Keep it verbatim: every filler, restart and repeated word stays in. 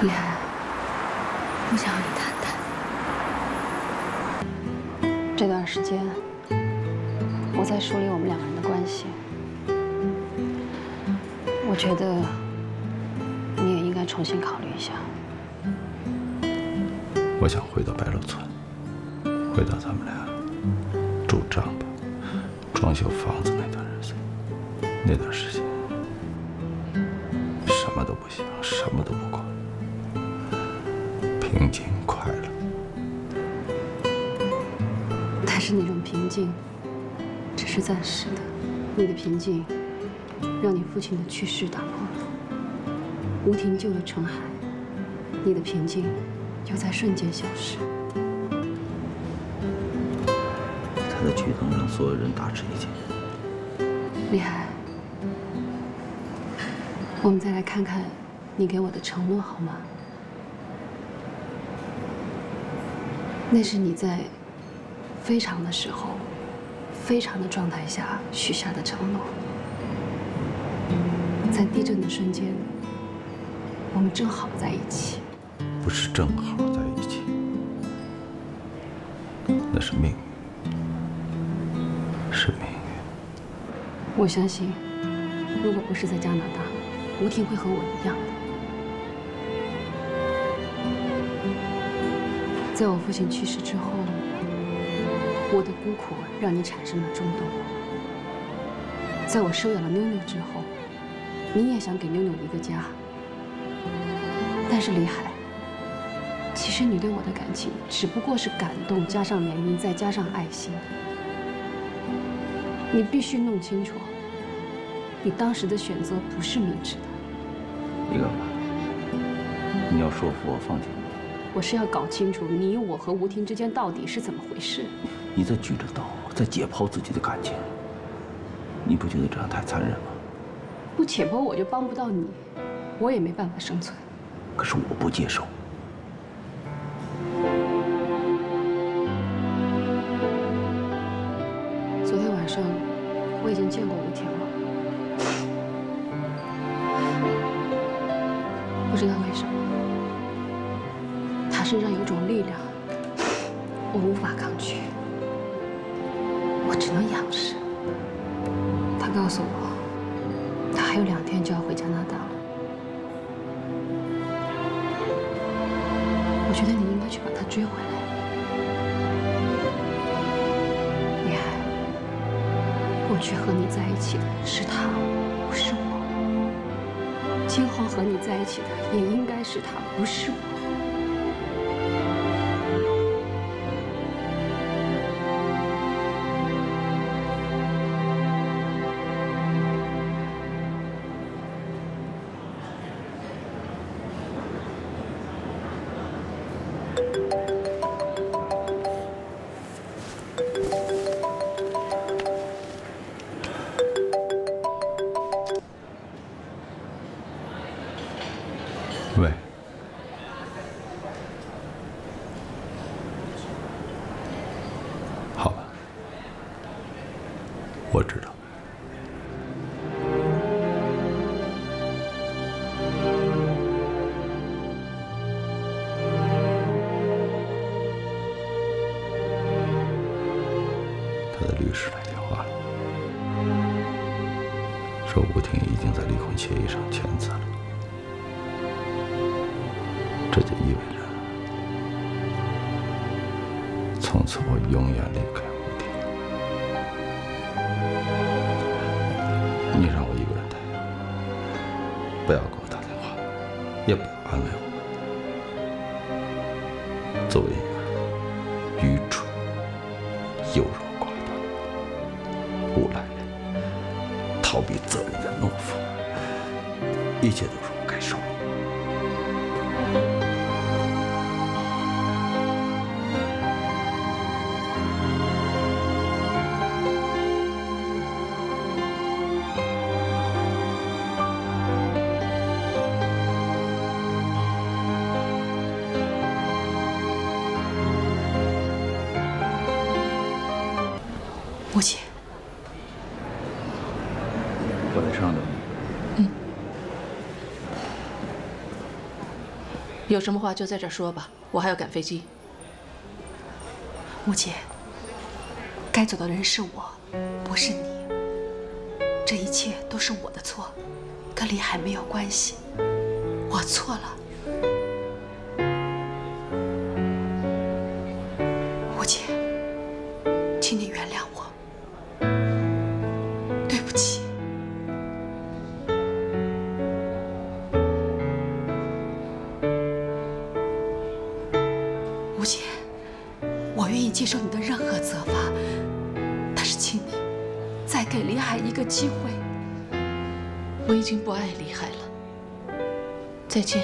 雨涵，我想和你谈谈。这段时间，我在梳理我们两个人的关系。我觉得你也应该重新考虑一下。我想回到白鹿村，回到他们俩住帐篷、装修房子那段日子，那段时间什么都不想，什么都不管。 平静快乐，但是那种平静只是暂时的。你的平静，让你父亲的去世打破了。吴婷救了程海，你的平静又在瞬间消失。他的举动让所有人大吃一惊。李海，我们再来看看你给我的承诺好吗？ 那是你在非常的时候、非常的状态下许下的承诺，在地震的瞬间，我们正好在一起。不是正好在一起，那是命运，是命运。我相信，如果不是在加拿大，吴婷会和我一样的。 在我父亲去世之后，我的孤苦让你产生了冲动。在我收养了妞妞之后，你也想给妞妞一个家。但是李海，其实你对我的感情只不过是感动加上怜悯再加上爱心。你必须弄清楚，你当时的选择不是明智的。你干嘛？你要说服我放弃你？ 我是要搞清楚你我和吴婷之间到底是怎么回事。你在举着刀，在解剖自己的感情，你不觉得这样太残忍吗？不解剖我就帮不到你，我也没办法生存。可是我不接受。昨天晚上我已经见过吴婷了，不知道为什么。 身上有种力量，我无法抗拒，我只能仰视。他告诉我，他还有两天就要回加拿大了。我觉得你应该去把他追回来。李海，过去和你在一起的是他，不是我；今后和你在一起的也应该是他，不是我。 喂，好吧，我知道。他的律师来电话了，说吴婷已经在离婚协议上签字了。 这就意味着，从此我永远离不开吴婷。你让我一个人待，不要给我打电话，也不要安慰我。作为一个愚蠢、优柔寡断、无赖、逃避责任的懦夫，一切都是我该受的。 吴姐，我在上头。嗯。有什么话就在这说吧，我还要赶飞机。木姐，该走的人是我，不是你。这一切都是我的错，跟李海没有关系，我错了。 请你原谅我，对不起。吴姐，我愿意接受你的任何责罚，但是请你再给李海一个机会。我已经不爱李海了，再见。